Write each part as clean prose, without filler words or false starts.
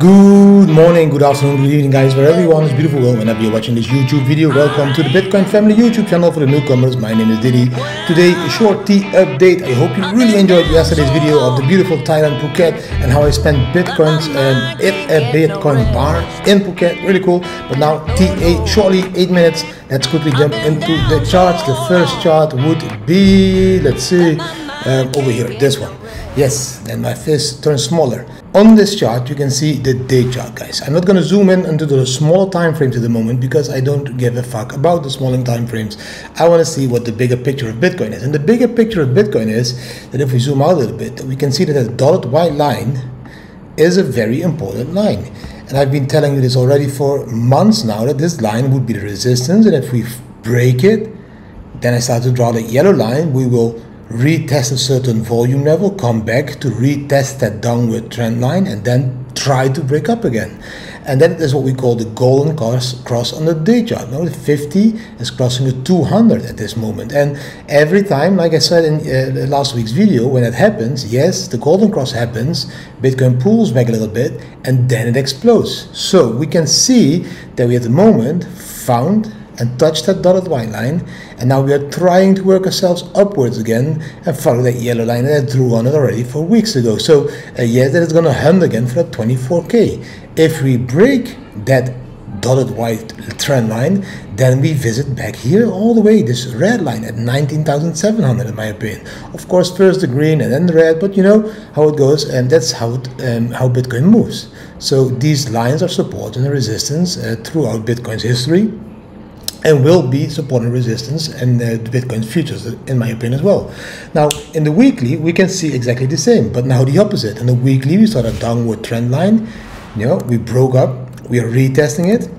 Good morning, good afternoon, good evening, guys, wherever you are in this beautiful world. Whenever you're watching this YouTube video, welcome to the Bitcoin Family YouTube channel. For the newcomers, my name is Didi. Today, a short tea update. I hope you really enjoyed yesterday's video of the beautiful Thailand Phuket and how I spent bitcoins at a Bitcoin bar in Phuket. Really cool. But now, TA, shortly 8 minutes. Let's quickly jump into the charts. The first chart would be, let's see, over here, this one. Yes, then my fist turns smaller. On this chart, you can see the day chart, guys. I'm not going to zoom in into the small time frames at the moment because I don't give a fuck about the smaller time frames. I want to see what the bigger picture of Bitcoin is. And the bigger picture of Bitcoin is that if we zoom out a little bit, we can see that the dotted white line is a very important line. And I've been telling you this already for months now, that this line would be the resistance. And if we break it, then I start to draw the yellow line, we will retest a certain volume level, come back to retest that downward trend line, and then try to break up again. And that is what we call the golden cross on the day chart. Now the 50 is crossing the 200 at this moment, and every time, like I said in last week's video, when it happens, yes, the golden cross happens, Bitcoin pulls back a little bit, and then it explodes. So we can see that we at the moment found and touch that dotted white line, and now we are trying to work ourselves upwards again and follow that yellow line that I drew on it already 4 weeks ago. So yes, that is going to hunt again for that 24k. If we break that dotted white trend line, then we visit back here all the way, this red line at 19,700 in my opinion. Of course, first the green and then the red, but you know how it goes, and that's how Bitcoin moves. So these lines are support and resistance throughout Bitcoin's history, and will be supporting resistance and the Bitcoin futures, in my opinion, as well. Now, in the weekly, we can see exactly the same, but now the opposite. In the weekly, we saw a downward trend line. You know, we broke up, we are retesting it.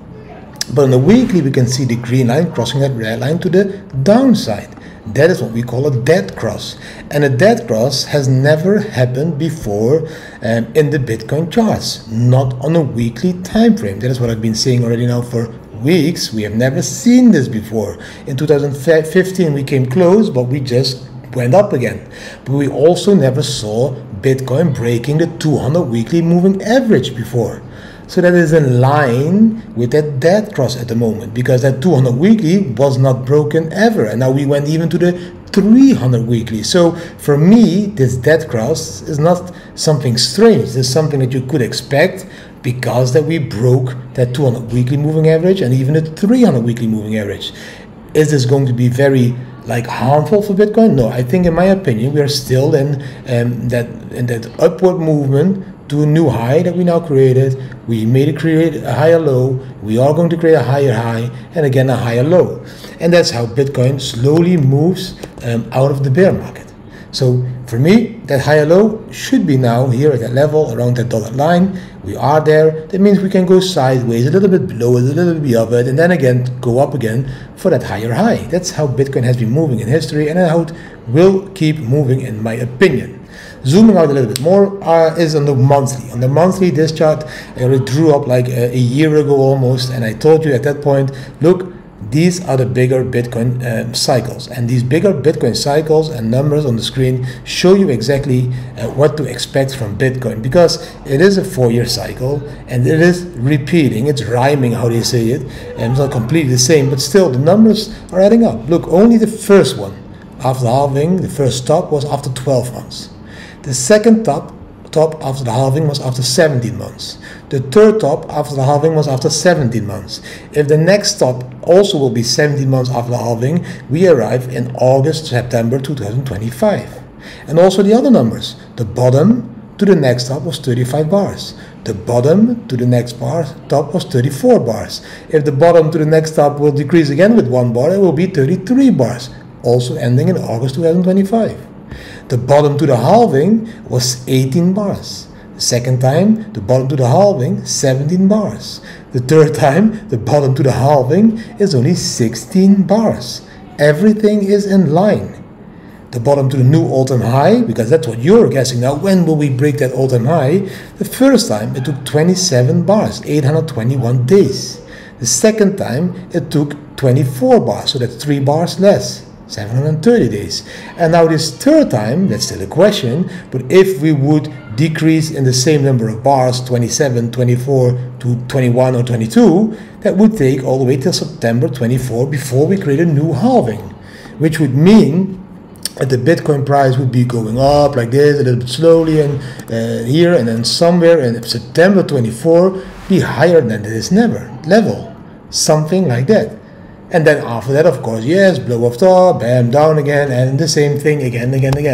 But on the weekly, we can see the green line crossing that red line to the downside. That is what we call a dead cross. And a dead cross has never happened before in the Bitcoin charts, not on a weekly time frame. That is what I've been saying already now for weeks. We have never seen this before. In 2015 we came close, but we just went up again. But we also never saw Bitcoin breaking the 200 weekly moving average before. So that is in line with that dead cross at the moment, because that 200 weekly was not broken ever, and now we went even to the 300 weekly. So for me, this dead cross is not something strange. This is something that you could expect, because that we broke that 200 weekly moving average and even the 300 weekly moving average. Is this going to be very harmful for Bitcoin? No, I think in my opinion we are still in that upward movement to a new high that we now created. We made a higher low, we are going to create a higher high, and again a higher low. And that's how Bitcoin slowly moves out of the bear market. So for me, that higher low should be now here at that level around that dotted line. We are there. That means we can go sideways, a little bit below it, a little bit above it, and then again go up again for that higher high. That's how Bitcoin has been moving in history, and how it will keep moving in my opinion. Zooming out a little bit more is on the monthly. On the monthly, this chart I already drew up like a year ago almost, and I told you at that point, look, these are the bigger Bitcoin cycles, and these bigger Bitcoin cycles and numbers on the screen show you exactly what to expect from Bitcoin, because it is a 4-year cycle and it is repeating, it's rhyming, how they say it, and it's not completely the same, but still the numbers are adding up. Look, only the first one after halving, the first top, was after 12 months. The second top after the halving was after 17 months. The third top after the halving was after 17 months. If the next top also will be 17 months after the halving, we arrive in August, September 2025. And also the other numbers. The bottom to the next top was 35 bars. The bottom to the next top was 34 bars. If the bottom to the next top will decrease again with 1 bar, it will be 33 bars, also ending in August 2025. The bottom to the halving was 18 bars. The second time, the bottom to the halving, 17 bars. The third time, the bottom to the halving is only 16 bars. Everything is in line. The bottom to the new all-time high, because that's what you're guessing now, when will we break that all-time high? The first time it took 27 bars, 821 days. The second time it took 24 bars, so that's 3 bars less. 730 days. And now this third time, that's still a question, but if we would decrease in the same number of bars, 27, 24 to 21 or 22, that would take all the way till September 24 before we create a new halving, which would mean that the Bitcoin price would be going up like this, a little bit slowly, and here, and then somewhere in September 24 be higher than this level, something like that. And then after that, of course, yes, blow off top, bam, down again, and the same thing again,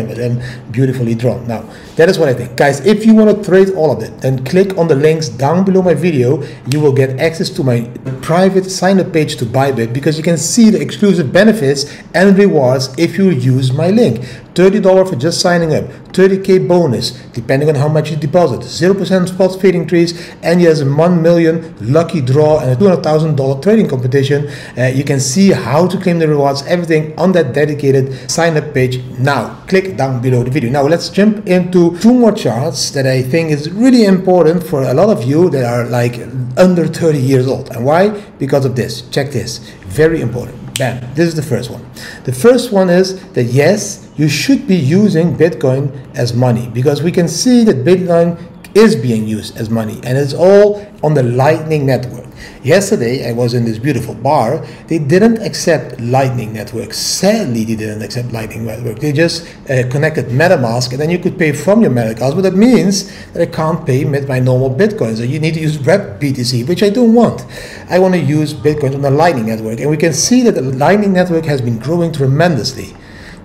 but then beautifully drawn. Now, that is what I think. Guys, if you want to trade all of it, then click on the links down below my video. You will get access to my private sign-up page to ByBit, because you can see the exclusive benefits and rewards if you use my link. $30 for just signing up, 30K bonus, depending on how much you deposit, 0% spot fading trees, and yes, a 1 million lucky draw and a $200,000 trading competition. You can see how to claim the rewards, everything on that dedicated sign-up page now. Click down below the video. Now let's jump into two more charts that I think is really important for a lot of you that are like under 30 years old. And why? Because of this. Check this. Very important. Bam. This is the first one. The first one is that yes, you should be using Bitcoin as money, because we can see that Bitcoin is being used as money, and it's all on the Lightning Network. Yesterday I was in this beautiful bar. They didn't accept Lightning Network. Sadly, they didn't accept Lightning Network. They just connected MetaMask, and then you could pay from your MetaMask, but that means that I can't pay with my normal Bitcoins. So you need to use Wrapped BTC, which I don't want. I want to use Bitcoins on the Lightning Network, and we can see that the Lightning Network has been growing tremendously.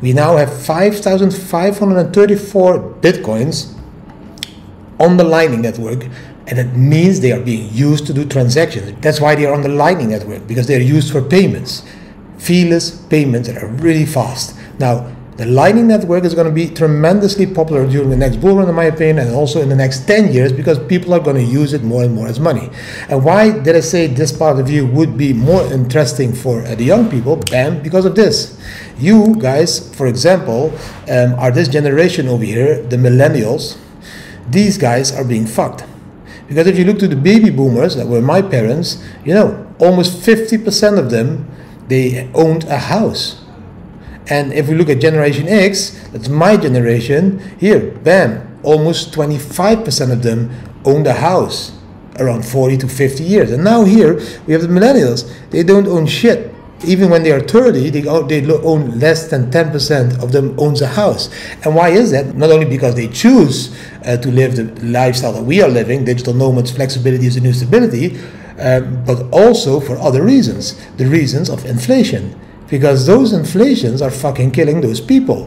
We now have 5,534 Bitcoins on the Lightning Network, and that means they are being used to do transactions. That's why they are on the Lightning Network, because they are used for payments, feeless payments that are really fast. Now, the Lightning Network is going to be tremendously popular during the next bull run, in my opinion, and also in the next 10 years, because people are going to use it more and more as money. And why did I say this part of you would be more interesting for the young people? Bam, because of this. You guys, for example, are this generation over here, the millennials. These guys are being fucked. Because if you look to the baby boomers that were my parents, you know, almost 50% of them, they owned a house. And if we look at Generation X, that's my generation, here, bam, almost 25% of them owned a house around 40 to 50 years. And now here, we have the millennials. They don't own shit. Even when they are 30, they own less than 10% of them owns a house. And why is that? Not only because they choose to live the lifestyle that we are living, digital nomads, flexibility is a new stability, but also for other reasons, the reasons of inflation. Because those inflations are fucking killing those people.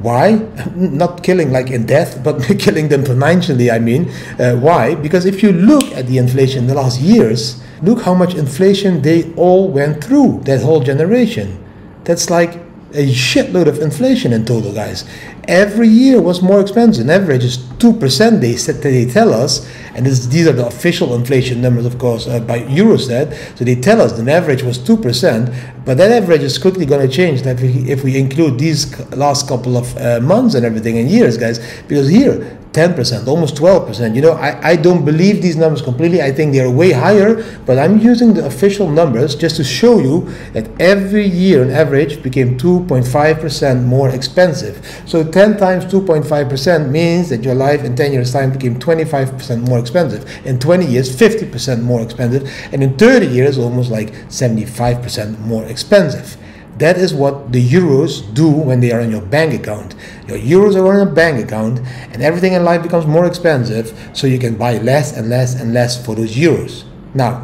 Why? Not killing like in death, but killing them financially, I mean. Why? Because if you look at the inflation in the last years, look how much inflation they all went through, that whole generation. That's like a shitload of inflation in total, guys. Every year was more expensive. On average, it's 2%, they tell us, and these are the official inflation numbers, of course, by Eurostat. So they tell us the average was 2%, but that average is quickly going to change if we include these last couple of months and everything, and years, guys, because here, 10%, almost 12%. You know, I don't believe these numbers completely. I think they are way higher, but I'm using the official numbers just to show you that every year on average became 2.5% more expensive. So 10 times 2.5% means that your life in 10 years time became 25% more expensive. In 20 years, 50% more expensive. And in 30 years, almost like 75% more expensive. That is what the euros do when they are in your bank account. Your euros are on a bank account, and everything in life becomes more expensive, so you can buy less and less and less for those euros. Now,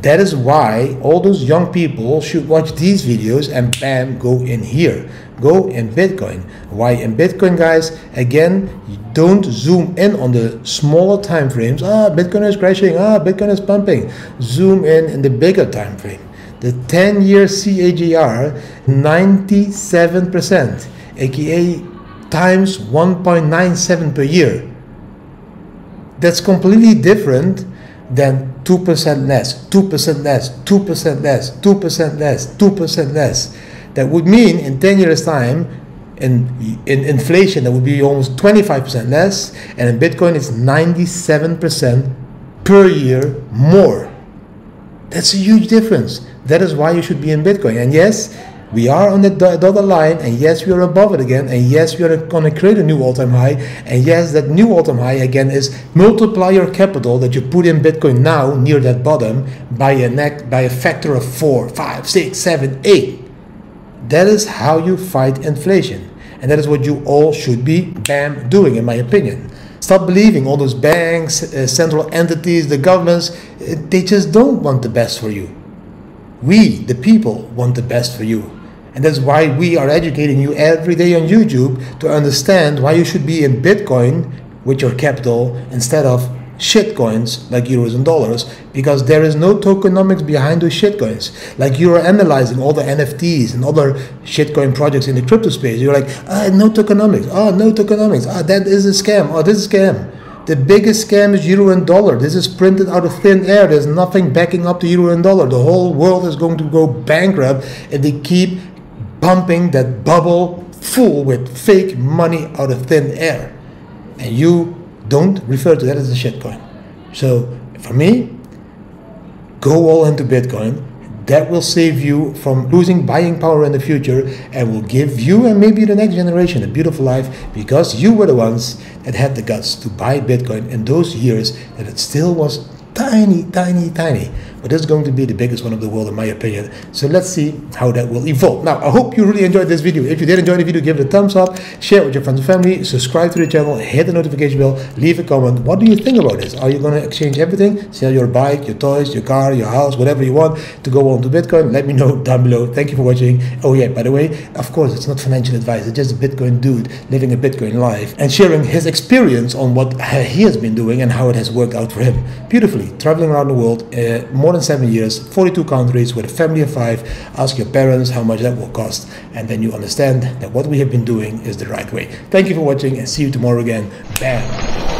that is why all those young people should watch these videos and bam, go in here. Go in Bitcoin. Why in Bitcoin, guys? Again, you don't zoom in on the smaller time frames. Ah, Bitcoin is crashing. Ah, Bitcoin is pumping. Zoom in the bigger time frame. The 10-year CAGR, 97%, aka times 1.97 per year. That's completely different than 2% less, 2% less, 2% less, 2% less, 2% less. That would mean in 10 years' time, in inflation, that would be almost 25% less, and in Bitcoin, it's 97% per year more. That's a huge difference. That is why you should be in Bitcoin. And yes, we are on the dotted line, and yes, we are above it again, and yes, we are going to create a new all-time high, and yes, that new all-time high again is multiply your capital that you put in Bitcoin now near that bottom by a factor of 4, 5, 6, 7, 8. That is how you fight inflation, and that is what you all should be doing, in my opinion. Stop believing all those banks, central entities, the governments. They just don't want the best for you. We, the people, want the best for you. And that's why we are educating you every day on YouTube to understand why you should be in Bitcoin with your capital instead of shitcoins like euros and dollars, because there is no tokenomics behind those shitcoins. Like, you are analyzing all the NFTs and other shitcoin projects in the crypto space. You're like, no tokenomics. Oh, no tokenomics. Oh, that is a scam. Oh, this is a scam. The biggest scam is euro and dollar. This is printed out of thin air. There's nothing backing up the euro and dollar. The whole world is going to go bankrupt if they keep pumping that bubble full with fake money out of thin air. And you don't refer to that as a shitcoin. So for me, go all into Bitcoin. That will save you from losing buying power in the future and will give you and maybe the next generation a beautiful life, because you were the ones that had the guts to buy Bitcoin in those years that it still was tiny, tiny, tiny. But it's going to be the biggest one of the world, in my opinion. So let's see how that will evolve. Now, I hope you really enjoyed this video. If you did enjoy the video, give it a thumbs up, share with your friends and family, subscribe to the channel, hit the notification bell, leave a comment. What do you think about this? Are you going to exchange everything? Sell your bike, your toys, your car, your house, whatever you want to go on to Bitcoin? Let me know down below. Thank you for watching. Oh yeah, by the way, of course, it's not financial advice. It's just a Bitcoin dude living a Bitcoin life and sharing his experience on what he has been doing and how it has worked out for him. Beautifully, traveling around the world, more than 7 years, 42 countries with a family of 5. Ask your parents how much that will cost, and then you understand that what we have been doing is the right way. Thank you for watching, and see you tomorrow again. Bam!